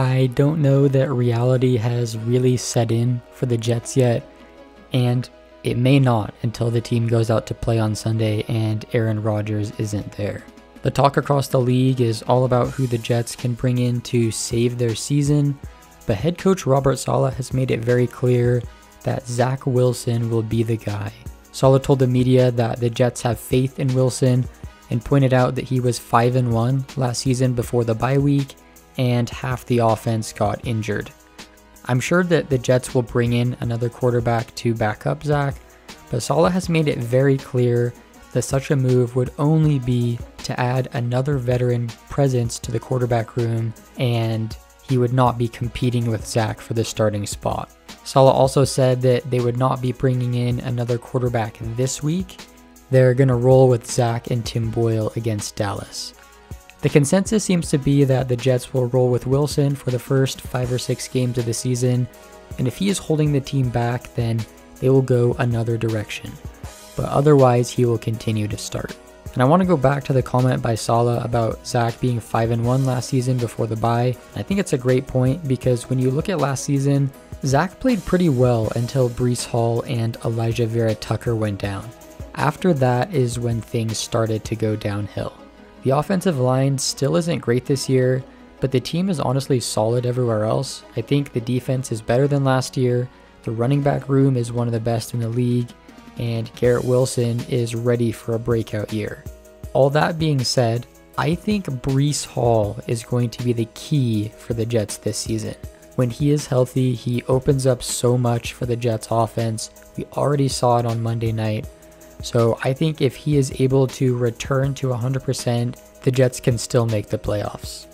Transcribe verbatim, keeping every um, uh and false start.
I don't know that reality has really set in for the Jets yet, and it may not until the team goes out to play on Sunday and Aaron Rodgers isn't there. The talk across the league is all about who the Jets can bring in to save their season, but head coach Robert Saleh has made it very clear that Zach Wilson will be the guy. Saleh told the media that the Jets have faith in Wilson and pointed out that he was five and one last season before the bye week and half the offense got injured. I'm sure that the Jets will bring in another quarterback to back up Zach, but Saleh has made it very clear that such a move would only be to add another veteran presence to the quarterback room, and he would not be competing with Zach for the starting spot. Saleh also said that they would not be bringing in another quarterback this week. They're going to roll with Zach and Tim Boyle against Dallas. The consensus seems to be that the Jets will roll with Wilson for the first five or six games of the season, and if he is holding the team back, then they will go another direction. But otherwise, he will continue to start. And I want to go back to the comment by Saleh about Zach being five and one last season before the bye. I think it's a great point because when you look at last season, Zach played pretty well until Breece Hall and Elijah Vera Tucker went down. After that is when things started to go downhill. The offensive line still isn't great this year, but the team is honestly solid everywhere else. I think the defense is better than last year, the running back room is one of the best in the league, and Garrett Wilson is ready for a breakout year. All that being said, I think Breece Hall is going to be the key for the Jets this season. When he is healthy, he opens up so much for the Jets offense. We already saw it on Monday night. So I think if he is able to return to one hundred percent, the Jets can still make the playoffs.